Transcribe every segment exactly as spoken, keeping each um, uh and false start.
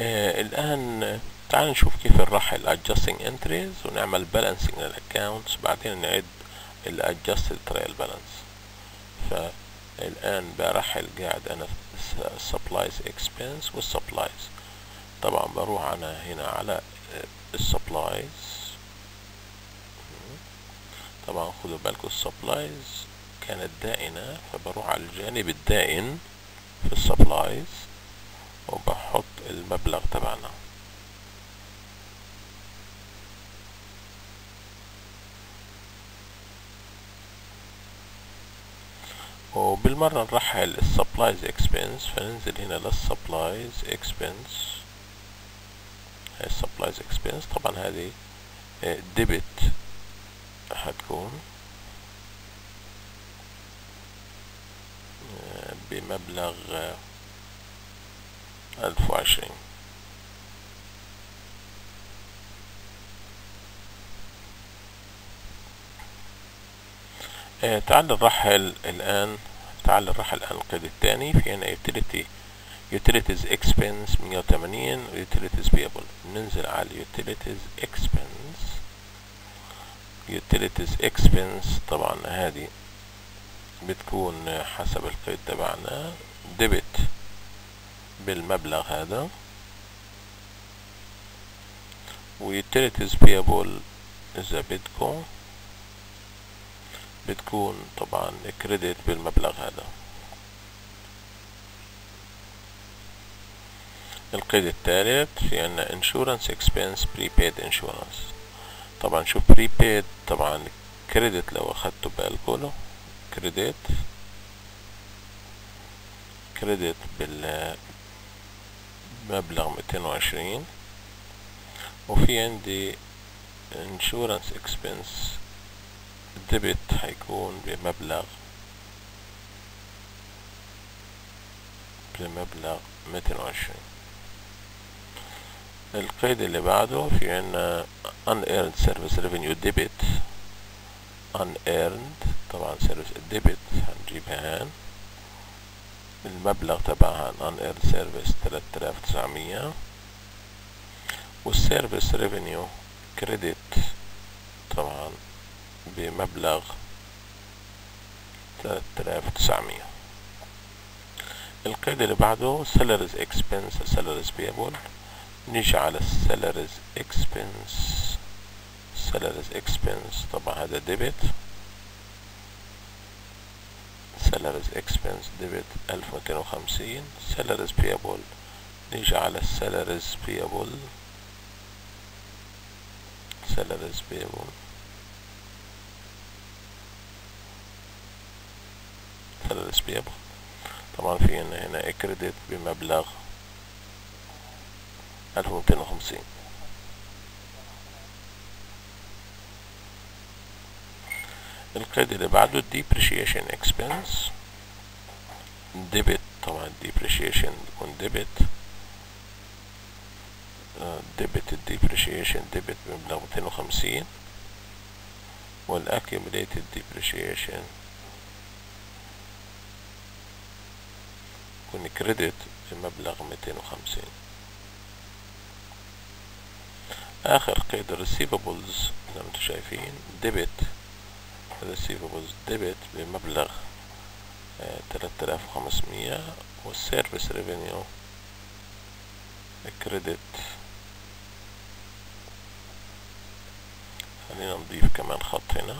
آه الآن تعال نشوف كيف نرحل adjusting entries ونعمل balancing للأكاونتس، بعدين نعد adjusted trail balance. فالآن برحل قاعد أنا supplies expense والsupplies. طبعا بروح أنا هنا على السبلايز. طبعا خدوا بالكم السبلايز كانت دائنة، فبروح على الجانب الدائن في السبلايز وبحط المبلغ تبعنا. وبالمرة نرحل السبلايز اكسبنس، فننزل هنا للسبلايز اكسبنس. هاي السبلايز اكسبنس طبعا هذه ديبت هتكون بمبلغ ألف وعشرين. تعال نرحل الآن تعال نرحل الآن القيد الثاني. في هنا يوتيليتي يوتيليتيز اكسبنس مية وتمانين ويوتيليتيز بيبل. ننزل على يوتيليتيز اكسبنس. يوتيليتيز اكسبنس طبعا هذه بتكون حسب القيد تبعنا ديبت بالمبلغ هذا، ويوتيليتيز بيبل إذا بدكم بتكون طبعا كريدت بالمبلغ هذا. القيد الثالث في عنا انشورنس اكسبنس بريبيد انشورنس. طبعا شو بريبيد؟ طبعا كريدت لو اخدتوا بالكم له كريدت كريدت بالمبلغ مئتين وعشرين. وفي عندي انشورنس اكسبنس الديبت هيكون بمبلغ بمبلغ مئتين وعشرين. القيد اللي بعده في عنا unearned service revenue debit unearned. طبعا service debit هنجيبها هان، المبلغ تبعها unearned service تلاتة آلاف وتسعمية، والservice revenue credit طبعا بمبلغ تلاتة آلاف وتسعمية. القيد اللي بعده salaries expense salaries payable. نيجي على salaries expense salaries expense طبعا هذا debit salaries expense debit ألف ومئتين وخمسين. salaries payable نيجي على salaries payable salaries payable salaries payable طبعا في هنا هنا credit بمبلغ ألف ومئتين وخمسين. القيد اللي بعده depreciation expense debit. طبعا depreciation بيكون debit debit depreciation debit بمبلغ مئتين وخمسين، والاccumulated depreciation يكون كريدت بمبلغ مئتين وخمسين. آخر قيد الريسيفبلز زي ما انتم شايفين ديبت الريسيفبلز ديبت بمبلغ تلاتة آلاف وخمسمية، والسيرفيس ريفينيو كريدت. خلينا نضيف كمان خط هنا.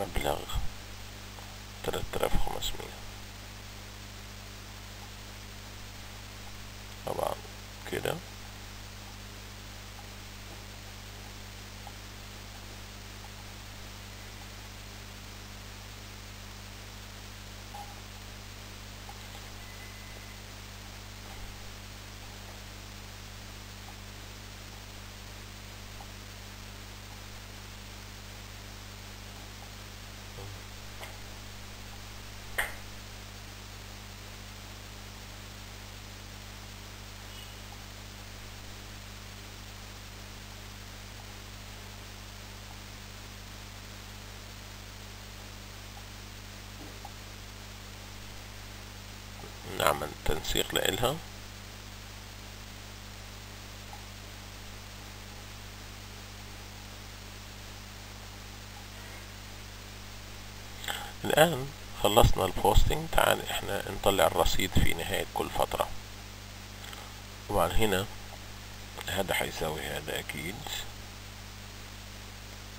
مبلغ تلاتة آلاف وخمسمية. طبعا كده نعمل تنسيق لإلها. الآن خلصنا البوستنج. تعال احنا نطلع الرصيد في نهاية كل فترة. طبعا هنا هذا حيساوي هذا اكيد،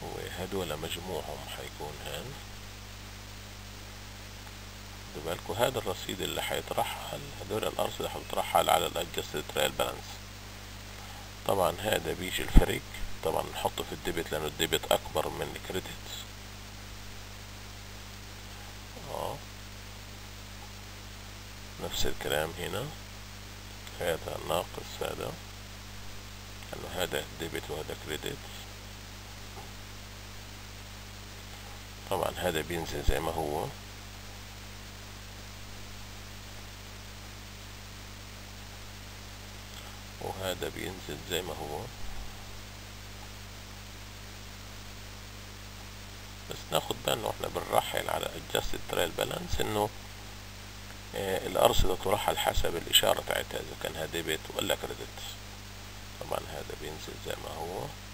وهدول مجموعهم حيكون هان. خدوا بالكم هذا الرصيد اللي حيطرحها، هدول الارصدة حيطرحها على الادجستد ترايل بالانس. طبعا هذا بيجي الفريق، طبعا نحطه في الديبت لانه الديبت اكبر من الكريدت. نفس الكلام هنا، هذا ناقص هذا لأنه هذا ديبت وهذا كريدت. طبعا هذا بينزل زي ما هو. وهذا بينزل زي ما هو. بس ناخد بالنا احنا بنرحل على adjusted trail balance انه آه الأرصدة ترحل حسب الإشارة بتاعتها إذا كان ديبت ولا كريدت. طبعا هذا بينزل زي ما هو.